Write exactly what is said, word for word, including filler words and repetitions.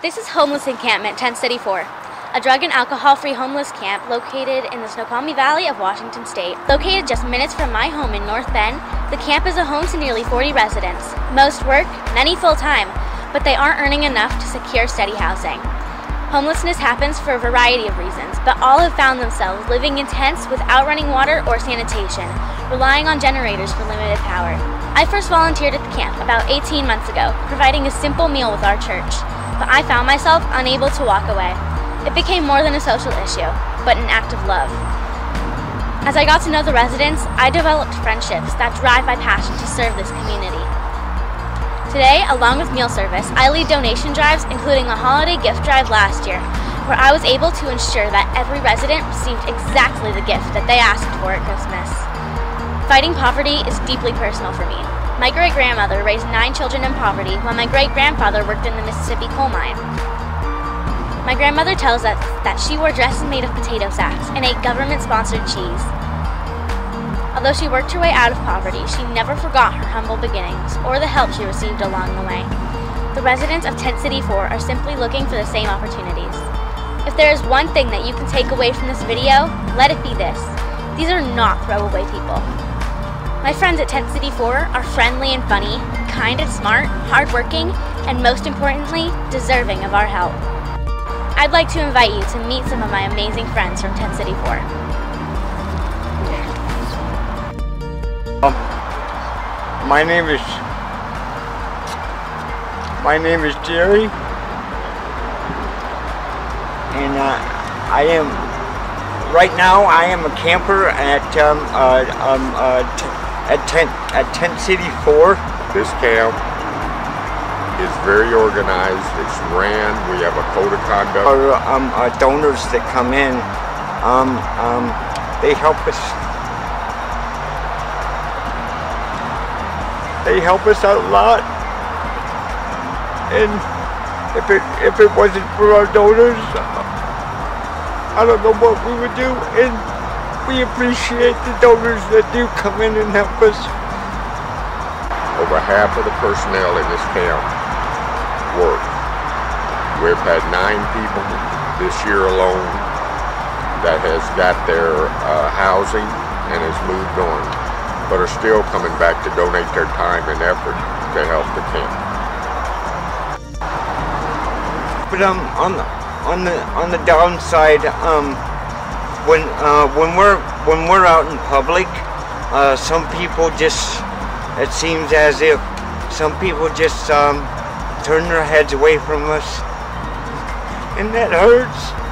This is homeless encampment Tent City four, a drug and alcohol-free homeless camp located in the Snoqualmie Valley of Washington State. Located just minutes from my home in North Bend, the camp is a home to nearly forty residents. Most work, many full-time, but they aren't earning enough to secure steady housing. Homelessness happens for a variety of reasons, but all have found themselves living in tents without running water or sanitation, relying on generators for limited power. I first volunteered at the camp about eighteen months ago, providing a simple meal with our church. But I found myself unable to walk away. It became more than a social issue, but an act of love. As I got to know the residents, I developed friendships that drive my passion to serve this community. Today, along with meal service, I lead donation drives, including a holiday gift drive last year, where I was able to ensure that every resident received exactly the gift that they asked for at Christmas. Fighting poverty is deeply personal for me. My great-grandmother raised nine children in poverty while my great-grandfather worked in the Mississippi coal mine. My grandmother tells us that she wore dresses made of potato sacks and ate government-sponsored cheese. Although she worked her way out of poverty, she never forgot her humble beginnings or the help she received along the way. The residents of Tent City four are simply looking for the same opportunities. If there is one thing that you can take away from this video, let it be this. These are not throwaway people. My friends at Tent City four are friendly and funny, kind and smart, hardworking, and most importantly, deserving of our help. I'd like to invite you to meet some of my amazing friends from Tent City four. Um, my name is my name is Jerry, and uh, I am right now. I am a camper at um uh, um uh. At Tent, at Tent City four. This camp is very organized. It's ran. We have a code of conduct. Our um, uh, donors that come in, um, um, they help us. They help us out a lot. And if it if it wasn't for our donors, I don't know what we would do. And we appreciate the donors that do come in and help us. Over half of the personnel in this camp work. We've had nine people this year alone that has got their uh, housing and has moved on, but are still coming back to donate their time and effort to help the camp. But um, on the on the on the downside, um. When uh, when we're when we're out in public, uh, some people just it seems as if some people just um, turn their heads away from us, and that hurts.